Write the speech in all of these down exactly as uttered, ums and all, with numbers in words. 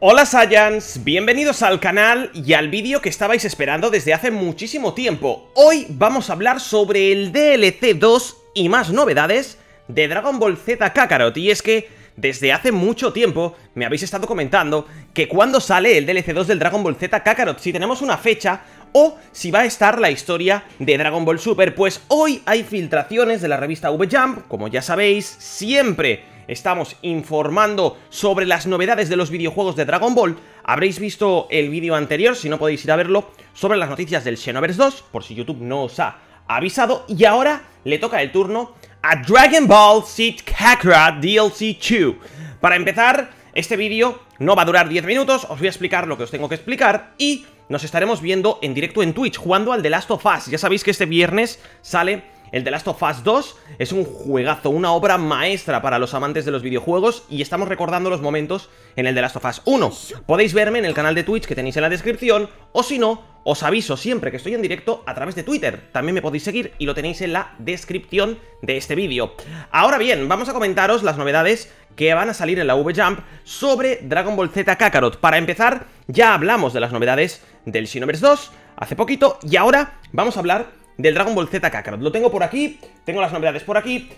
Hola Saiyans, bienvenidos al canal y al vídeo que estabais esperando desde hace muchísimo tiempo. Hoy vamos a hablar sobre el D L C dos y más novedades de Dragon Ball Z Kakarot. Y es que desde hace mucho tiempo me habéis estado comentando que cuándo sale el D L C dos del Dragon Ball Z Kakarot, si tenemos una fecha o si va a estar la historia de Dragon Ball Super. Pues hoy hay filtraciones de la revista V-Jump, como ya sabéis, siempre estamos informando sobre las novedades de los videojuegos de Dragon Ball. Habréis visto el vídeo anterior, si no podéis ir a verlo, sobre las noticias del Xenoverse dos, por si YouTube no os ha avisado. Y ahora le toca el turno a Dragon Ball Z Kakarot D L C dos. Para empezar, este vídeo no va a durar diez minutos, os voy a explicar lo que os tengo que explicar y nos estaremos viendo en directo en Twitch, jugando al The Last of Us. Ya sabéis que este viernes sale el The Last of Us dos, es un juegazo, una obra maestra para los amantes de los videojuegos, y estamos recordando los momentos en el The Last of Us uno. Podéis verme en el canal de Twitch que tenéis en la descripción, o si no, os aviso siempre que estoy en directo a través de Twitter. También me podéis seguir y lo tenéis en la descripción de este vídeo. Ahora bien, vamos a comentaros las novedades que van a salir en la V-Jump sobre Dragon Ball Z Kakarot. Para empezar, ya hablamos de las novedades del Xenoverse dos hace poquito, y ahora vamos a hablar del Dragon Ball Z Kakarot. Lo tengo por aquí, tengo las novedades por aquí.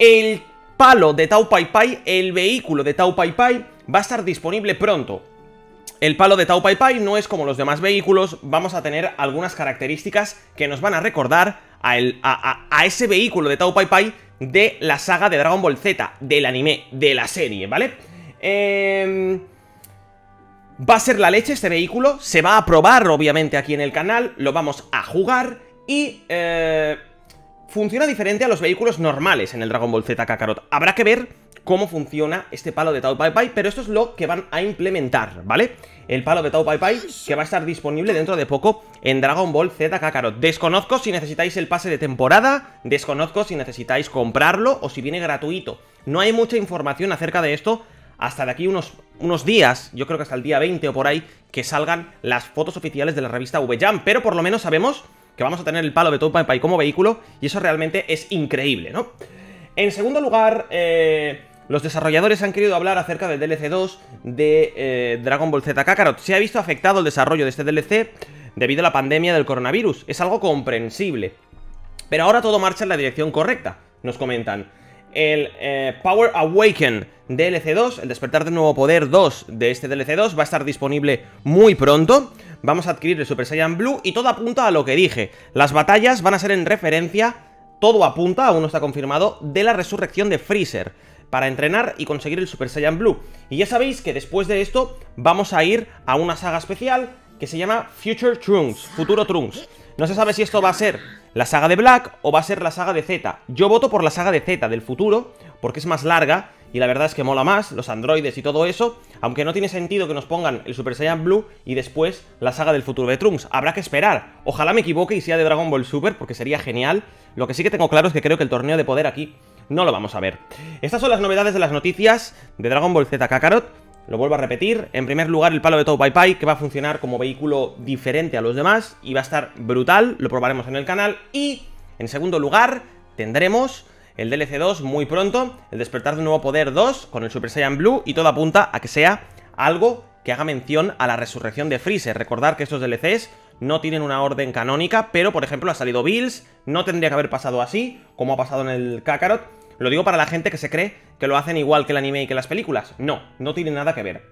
El palo de Tau Pai Pai, el vehículo de Tau Pai Pai, va a estar disponible pronto. El palo de Tau Pai Pai no es como los demás vehículos, vamos a tener algunas características que nos van a recordar a, el, a, a, a ese vehículo de Tau Pai Pai de la saga de Dragon Ball Z, del anime, de la serie, ¿vale? Eh... Va a ser la leche este vehículo, se va a probar obviamente aquí en el canal, lo vamos a jugar. Y eh, funciona diferente a los vehículos normales en el Dragon Ball Z Kakarot. Habrá que ver cómo funciona este palo de Tau Pai Pai, pero esto es lo que van a implementar, ¿vale? El palo de Tau Pai Pai, que va a estar disponible dentro de poco en Dragon Ball Z Kakarot. Desconozco si necesitáis el pase de temporada, desconozco si necesitáis comprarlo o si viene gratuito. No hay mucha información acerca de esto hasta de aquí unos, unos días, yo creo que hasta el día veinte o por ahí, que salgan las fotos oficiales de la revista V-Jump, pero por lo menos sabemos que vamos a tener el palo de Tau Pai Pai como vehículo, y eso realmente es increíble, ¿no? En segundo lugar, eh, los desarrolladores han querido hablar acerca del D L C dos de eh, Dragon Ball Z Kakarot. Se ha visto afectado el desarrollo de este D L C debido a la pandemia del coronavirus. Es algo comprensible, pero ahora todo marcha en la dirección correcta, nos comentan. El eh, Power Awaken D L C dos, el despertar del nuevo poder dos de este D L C dos, va a estar disponible muy pronto. Vamos a adquirir el Super Saiyan Blue y todo apunta a lo que dije. Las batallas van a ser en referencia, todo apunta, aún no está confirmado, de la resurrección de Freezer, para entrenar y conseguir el Super Saiyan Blue. Y ya sabéis que después de esto vamos a ir a una saga especial que se llama Future Trunks, Futuro Trunks. No se sabe si esto va a ser la saga de Black o va a ser la saga de Z. Yo voto por la saga de Z del futuro, porque es más larga y la verdad es que mola más, los androides y todo eso, aunque no tiene sentido que nos pongan el Super Saiyan Blue y después la saga del futuro de Trunks. Habrá que esperar. Ojalá me equivoque y sea de Dragon Ball Super, porque sería genial. Lo que sí que tengo claro es que creo que el torneo de poder aquí no lo vamos a ver. Estas son las novedades de las noticias de Dragon Ball Z Kakarot. Lo vuelvo a repetir, en primer lugar el palo de Tau Pai Pai, que va a funcionar como vehículo diferente a los demás y va a estar brutal, lo probaremos en el canal. Y en segundo lugar tendremos el D L C dos muy pronto, el despertar de un nuevo poder dos con el Super Saiyan Blue, y todo apunta a que sea algo que haga mención a la resurrección de Freezer. Recordar que estos D L Cs no tienen una orden canónica, pero por ejemplo ha salido Bills, no tendría que haber pasado así como ha pasado en el Kakarot. Lo digo para la gente que se cree que lo hacen igual que el anime y que las películas. No, no tiene nada que ver.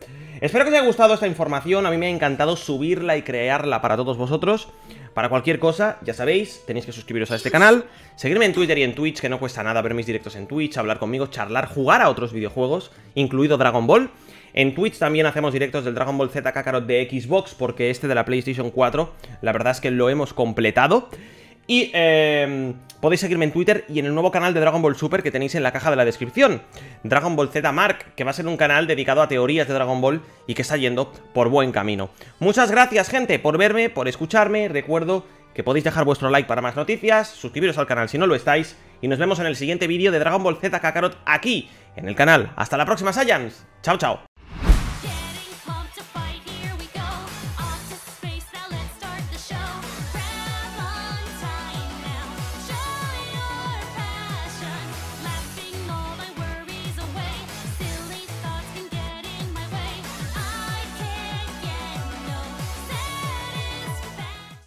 Espero que os haya gustado esta información. A mí me ha encantado subirla y crearla para todos vosotros. Para cualquier cosa, ya sabéis, tenéis que suscribiros a este canal, seguirme en Twitter y en Twitch, que no cuesta nada ver mis directos en Twitch, hablar conmigo, charlar, jugar a otros videojuegos, incluido Dragon Ball. En Twitch también hacemos directos del Dragon Ball Z Kakarot de Xbox, porque este de la PlayStation cuatro, la verdad es que lo hemos completado. Y eh, podéis seguirme en Twitter y en el nuevo canal de Dragon Ball Super que tenéis en la caja de la descripción, Dragon Ball Z Mark, que va a ser un canal dedicado a teorías de Dragon Ball y que está yendo por buen camino. Muchas gracias, gente, por verme, por escucharme. Recuerdo que podéis dejar vuestro like para más noticias, suscribiros al canal si no lo estáis, y nos vemos en el siguiente vídeo de Dragon Ball Z Kakarot aquí, en el canal. Hasta la próxima, Saiyans. Chao, chao.